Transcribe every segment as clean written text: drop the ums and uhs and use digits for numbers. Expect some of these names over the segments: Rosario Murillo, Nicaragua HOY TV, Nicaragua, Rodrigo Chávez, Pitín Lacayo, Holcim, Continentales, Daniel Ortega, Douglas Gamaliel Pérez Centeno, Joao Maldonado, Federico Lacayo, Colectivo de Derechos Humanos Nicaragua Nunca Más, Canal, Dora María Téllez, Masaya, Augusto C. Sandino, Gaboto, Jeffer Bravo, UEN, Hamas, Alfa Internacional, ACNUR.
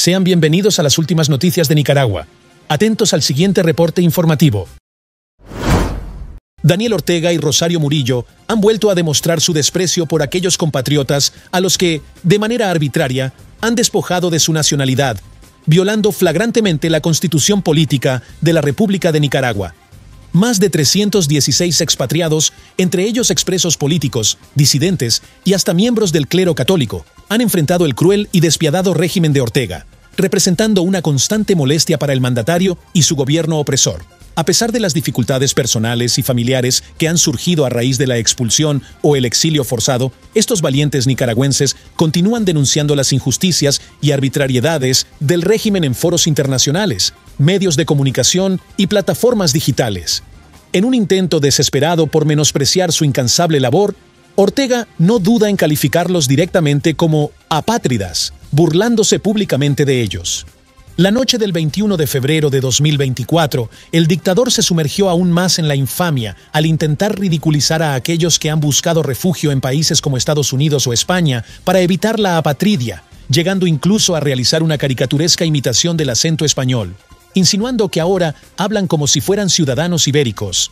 Sean bienvenidos a las últimas noticias de Nicaragua. Atentos al siguiente reporte informativo. Daniel Ortega y Rosario Murillo han vuelto a demostrar su desprecio por aquellos compatriotas a los que, de manera arbitraria, han despojado de su nacionalidad, violando flagrantemente la Constitución Política de la República de Nicaragua. Más de 316 expatriados, entre ellos expresos políticos, disidentes y hasta miembros del clero católico, han enfrentado el cruel y despiadado régimen de Ortega, representando una constante molestia para el mandatario y su gobierno opresor. A pesar de las dificultades personales y familiares que han surgido a raíz de la expulsión o el exilio forzado, estos valientes nicaragüenses continúan denunciando las injusticias y arbitrariedades del régimen en foros internacionales, medios de comunicación y plataformas digitales. En un intento desesperado por menospreciar su incansable labor, Ortega no duda en calificarlos directamente como apátridas, burlándose públicamente de ellos. La noche del 21 de febrero de 2024, el dictador se sumergió aún más en la infamia al intentar ridiculizar a aquellos que han buscado refugio en países como Estados Unidos o España para evitar la apatridia, llegando incluso a realizar una caricaturesca imitación del acento español, insinuando que ahora hablan como si fueran ciudadanos ibéricos.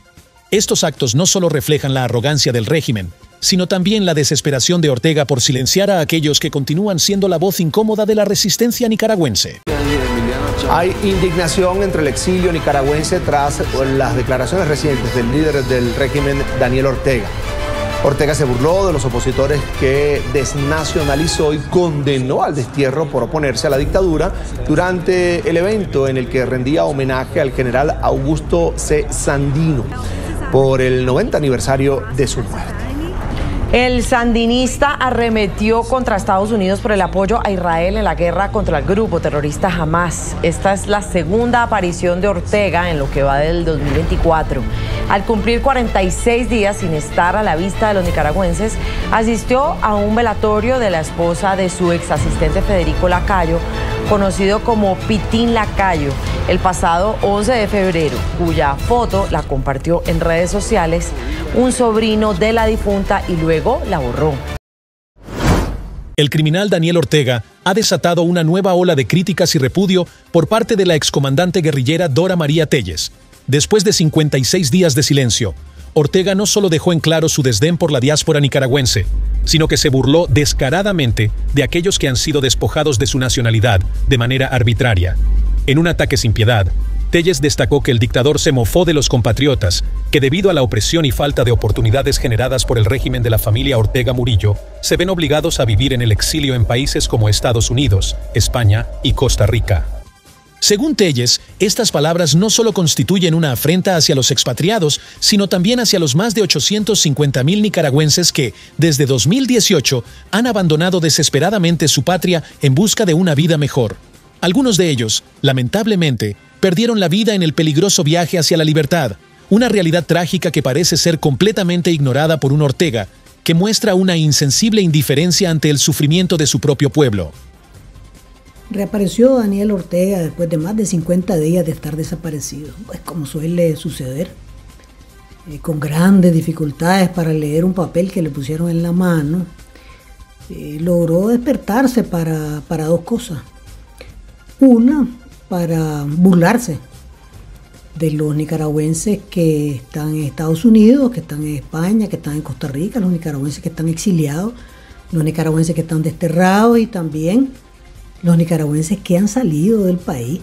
Estos actos no solo reflejan la arrogancia del régimen, sino también la desesperación de Ortega por silenciar a aquellos que continúan siendo la voz incómoda de la resistencia nicaragüense. Hay indignación entre el exilio nicaragüense tras las declaraciones recientes del líder del régimen, Daniel Ortega. Ortega se burló de los opositores que desnacionalizó y condenó al destierro por oponerse a la dictadura durante el evento en el que rendía homenaje al general Augusto C. Sandino por el 90 aniversario de su muerte. El sandinista arremetió contra Estados Unidos por el apoyo a Israel en la guerra contra el grupo terrorista Hamas. Esta es la segunda aparición de Ortega en lo que va del 2024. Al cumplir 46 días sin estar a la vista de los nicaragüenses, asistió a un velatorio de la esposa de su ex asistente Federico Lacayo, conocido como Pitín Lacayo, el pasado 11 de febrero, cuya foto la compartió en redes sociales un sobrino de la difunta y luego la borró. El criminal Daniel Ortega ha desatado una nueva ola de críticas y repudio por parte de la excomandante guerrillera Dora María Téllez. Después de 56 días de silencio, Ortega no solo dejó en claro su desdén por la diáspora nicaragüense, sino que se burló descaradamente de aquellos que han sido despojados de su nacionalidad de manera arbitraria. En un ataque sin piedad, Téllez destacó que el dictador se mofó de los compatriotas, que debido a la opresión y falta de oportunidades generadas por el régimen de la familia Ortega Murillo, se ven obligados a vivir en el exilio en países como Estados Unidos, España y Costa Rica. Según Téllez, estas palabras no solo constituyen una afrenta hacia los expatriados, sino también hacia los más de 850.000 nicaragüenses que, desde 2018, han abandonado desesperadamente su patria en busca de una vida mejor. Algunos de ellos, lamentablemente, perdieron la vida en el peligroso viaje hacia la libertad, una realidad trágica que parece ser completamente ignorada por un Ortega, que muestra una insensible indiferencia ante el sufrimiento de su propio pueblo. Reapareció Daniel Ortega después de más de 50 días de estar desaparecido, pues como suele suceder, con grandes dificultades para leer un papel que le pusieron en la mano. Logró despertarse para dos cosas. Una, para burlarse de los nicaragüenses que están en Estados Unidos, que están en España, que están en Costa Rica, los nicaragüenses que están exiliados, los nicaragüenses que están desterrados y también los nicaragüenses que han salido del país,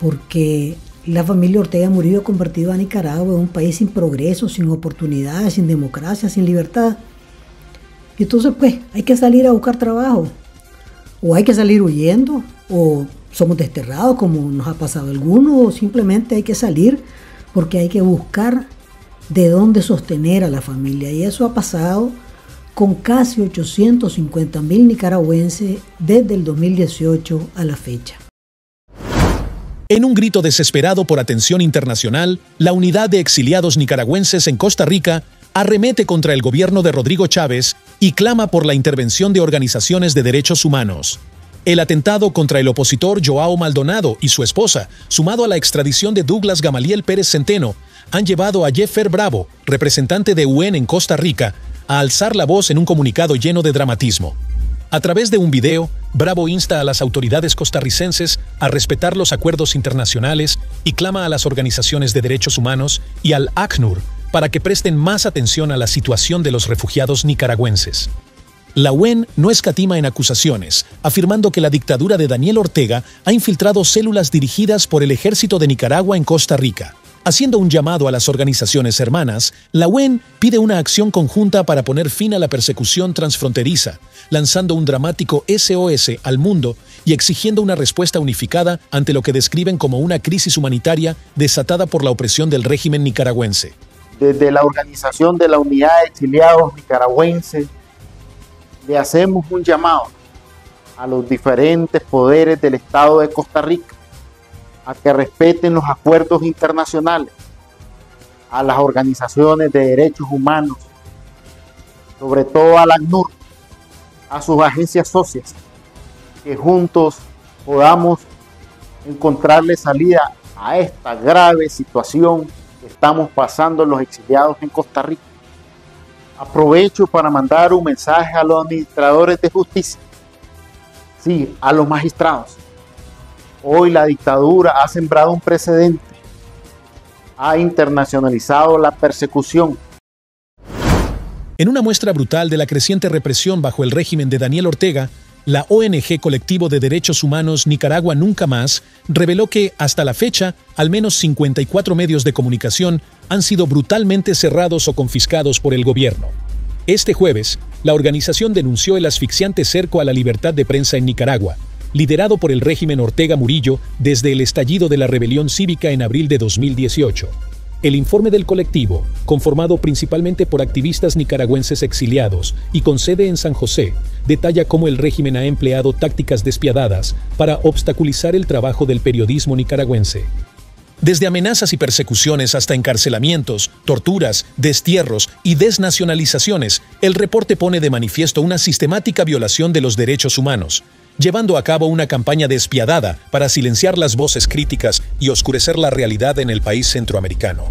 porque la familia Ortega Murillo ha convertido a Nicaragua en un país sin progreso, sin oportunidades, sin democracia, sin libertad. Y entonces pues hay que salir a buscar trabajo, o hay que salir huyendo, o somos desterrados como nos ha pasado a algunos, o simplemente hay que salir porque hay que buscar de dónde sostener a la familia. Y eso ha pasado con casi 850.000 nicaragüenses desde el 2018 a la fecha. En un grito desesperado por atención internacional, la unidad de exiliados nicaragüenses en Costa Rica arremete contra el gobierno de Rodrigo Chávez y clama por la intervención de organizaciones de derechos humanos. El atentado contra el opositor Joao Maldonado y su esposa, sumado a la extradición de Douglas Gamaliel Pérez Centeno, han llevado a Jeffer Bravo, representante de UEN en Costa Rica, a alzar la voz en un comunicado lleno de dramatismo. A través de un video, Bravo insta a las autoridades costarricenses a respetar los acuerdos internacionales y clama a las organizaciones de derechos humanos y al ACNUR para que presten más atención a la situación de los refugiados nicaragüenses. La UEN no escatima en acusaciones, afirmando que la dictadura de Daniel Ortega ha infiltrado células dirigidas por el Ejército de Nicaragua en Costa Rica. Haciendo un llamado a las organizaciones hermanas, la UEN pide una acción conjunta para poner fin a la persecución transfronteriza, lanzando un dramático SOS al mundo y exigiendo una respuesta unificada ante lo que describen como una crisis humanitaria desatada por la opresión del régimen nicaragüense. Desde la Organización de la Unidad de Exiliados Nicaragüenses, le hacemos un llamado a los diferentes poderes del Estado de Costa Rica a que respeten los acuerdos internacionales, a las organizaciones de derechos humanos, sobre todo a la ACNUR, a sus agencias socias, que juntos podamos encontrarle salida a esta grave situación que estamos pasando los exiliados en Costa Rica. Aprovecho para mandar un mensaje a los administradores de justicia, sí, a los magistrados. Hoy la dictadura ha sembrado un precedente, ha internacionalizado la persecución. En una muestra brutal de la creciente represión bajo el régimen de Daniel Ortega, la ONG Colectivo de Derechos Humanos Nicaragua Nunca Más reveló que, hasta la fecha, al menos 54 medios de comunicación han sido brutalmente cerrados o confiscados por el gobierno. Este jueves, la organización denunció el asfixiante cerco a la libertad de prensa en Nicaragua, liderado por el régimen Ortega Murillo desde el estallido de la rebelión cívica en abril de 2018. El informe del colectivo, conformado principalmente por activistas nicaragüenses exiliados y con sede en San José, detalla cómo el régimen ha empleado tácticas despiadadas para obstaculizar el trabajo del periodismo nicaragüense. Desde amenazas y persecuciones hasta encarcelamientos, torturas, destierros y desnacionalizaciones, el reporte pone de manifiesto una sistemática violación de los derechos humanos, llevando a cabo una campaña despiadada para silenciar las voces críticas y oscurecer la realidad en el país centroamericano.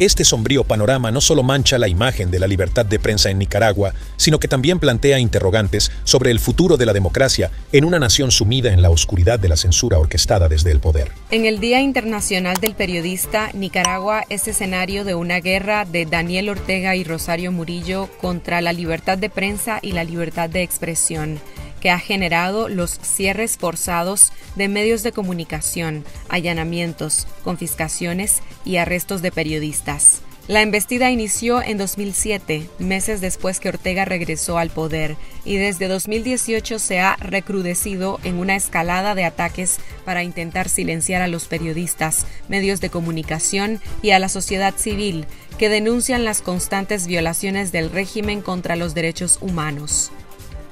Este sombrío panorama no solo mancha la imagen de la libertad de prensa en Nicaragua, sino que también plantea interrogantes sobre el futuro de la democracia en una nación sumida en la oscuridad de la censura orquestada desde el poder. En el Día Internacional del Periodista, Nicaragua es escenario de una guerra de Daniel Ortega y Rosario Murillo contra la libertad de prensa y la libertad de expresión, que ha generado los cierres forzados de medios de comunicación, allanamientos, confiscaciones y arrestos de periodistas. La embestida inició en 2007, meses después que Ortega regresó al poder, y desde 2018 se ha recrudecido en una escalada de ataques para intentar silenciar a los periodistas, medios de comunicación y a la sociedad civil, que denuncian las constantes violaciones del régimen contra los derechos humanos.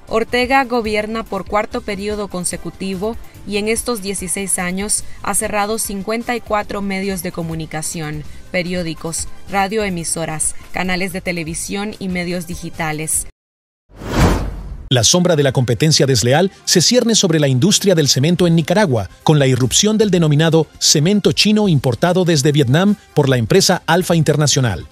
Ortega gobierna por cuarto periodo consecutivo y en estos 16 años ha cerrado 54 medios de comunicación, periódicos, radioemisoras, canales de televisión y medios digitales. La sombra de la competencia desleal se cierne sobre la industria del cemento en Nicaragua, con la irrupción del denominado cemento chino importado desde Vietnam por la empresa Alfa Internacional.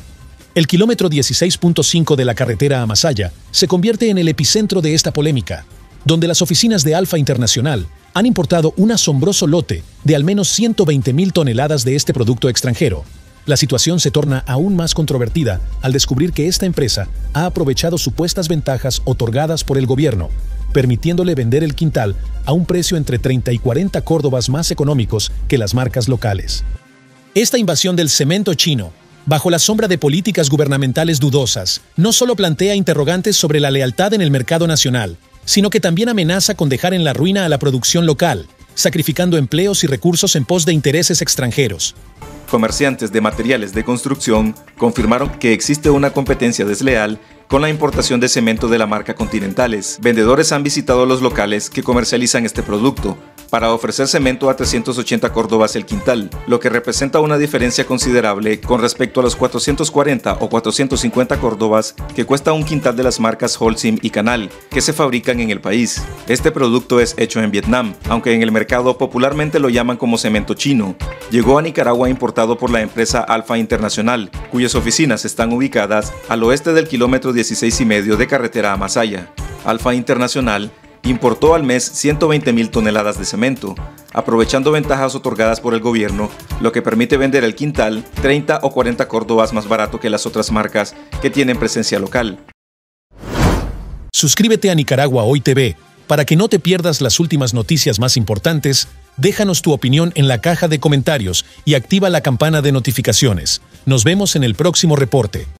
El kilómetro 16.5 de la carretera a Masaya se convierte en el epicentro de esta polémica, donde las oficinas de Alfa Internacional han importado un asombroso lote de al menos 120.000 toneladas de este producto extranjero. La situación se torna aún más controvertida al descubrir que esta empresa ha aprovechado supuestas ventajas otorgadas por el gobierno, permitiéndole vender el quintal a un precio entre 30 y 40 córdobas más económicos que las marcas locales. Esta invasión del cemento chino, bajo la sombra de políticas gubernamentales dudosas, no solo plantea interrogantes sobre la lealtad en el mercado nacional, sino que también amenaza con dejar en la ruina a la producción local, sacrificando empleos y recursos en pos de intereses extranjeros. Comerciantes de materiales de construcción confirmaron que existe una competencia desleal con la importación de cemento de la marca Continentales. Vendedores han visitado los locales que comercializan este producto para ofrecer cemento a 380 córdobas el quintal, lo que representa una diferencia considerable con respecto a los 440 o 450 córdobas que cuesta un quintal de las marcas Holcim y Canal, que se fabrican en el país. Este producto es hecho en Vietnam, aunque en el mercado popularmente lo llaman como cemento chino. Llegó a Nicaragua importado por la empresa Alfa Internacional, cuyas oficinas están ubicadas al oeste del kilómetro 16,5 de carretera a Masaya. Alfa Internacional importó al mes 120.000 toneladas de cemento, aprovechando ventajas otorgadas por el gobierno, lo que permite vender el quintal 30 o 40 córdobas más barato que las otras marcas que tienen presencia local. Suscríbete a Nicaragua Hoy TV para que no te pierdas las últimas noticias más importantes. Déjanos tu opinión en la caja de comentarios y activa la campana de notificaciones. Nos vemos en el próximo reporte.